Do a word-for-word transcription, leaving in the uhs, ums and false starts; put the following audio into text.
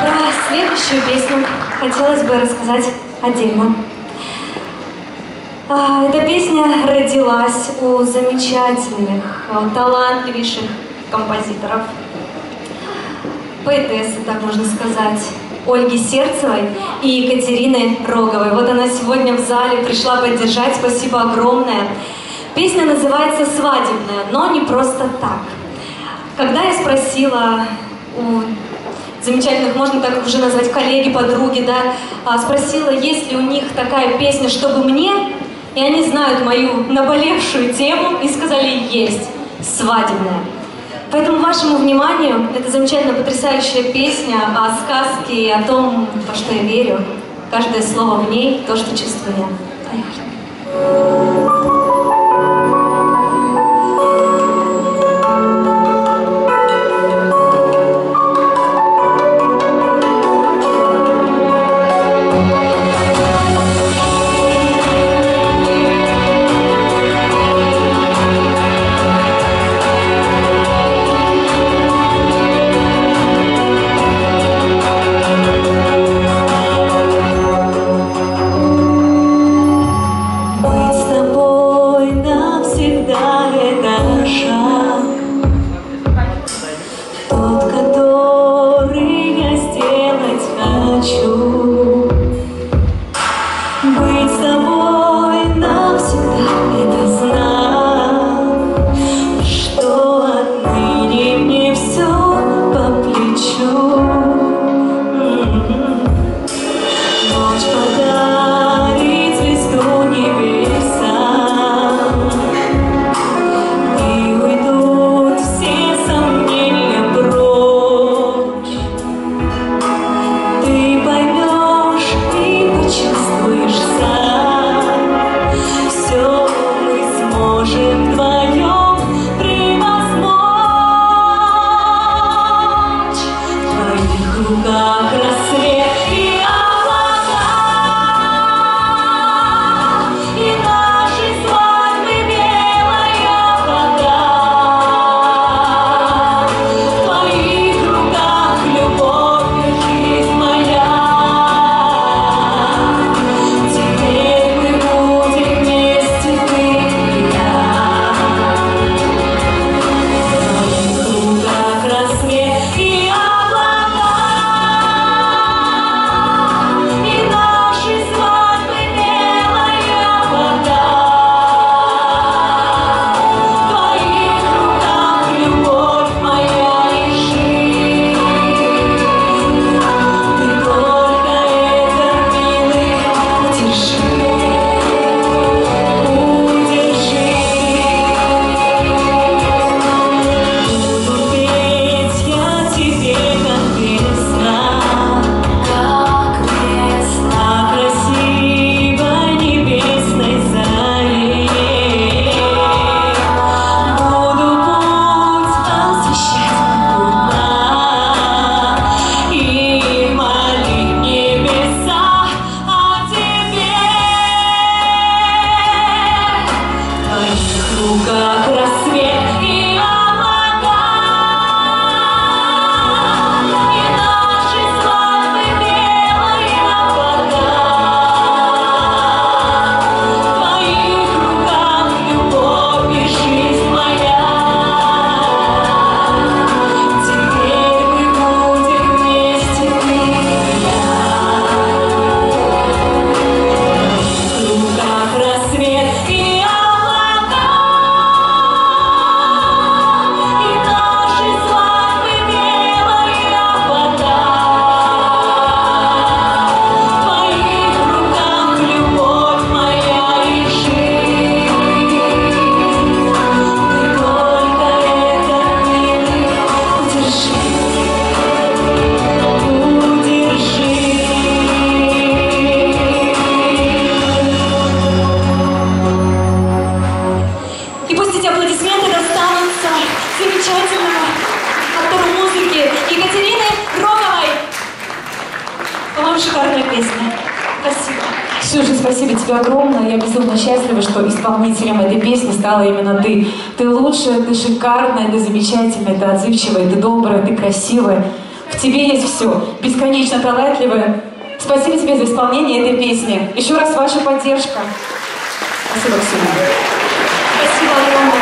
Про следующую песню хотелось бы рассказать отдельно. Эта песня родилась у замечательных, талантливейших композиторов, поэтессы, так можно сказать, Ольги Сердцевой и Екатерины Роговой. Вот она сегодня в зале пришла поддержать, спасибо огромное. Песня называется «Свадебная», но не просто так. Когда я спросила у замечательных, можно так уже назвать, коллеги, подруги, да, спросила, есть ли у них такая песня, чтобы мне, и они знают мою наболевшую тему, и сказали, есть, «Свадебная». Поэтому вашему вниманию эта замечательная, потрясающая песня о сказке, о том, во что я верю. Каждое слово в ней, то, что чувствую я. Поехали. Исполнителем этой песни стала именно ты. Ты лучшая, ты шикарная, ты замечательная, ты отзывчивая, ты добрая, ты красивая. В тебе есть все, бесконечно талантливая. Спасибо тебе за исполнение этой песни. Еще раз ваша поддержка. Спасибо всем. Спасибо огромное.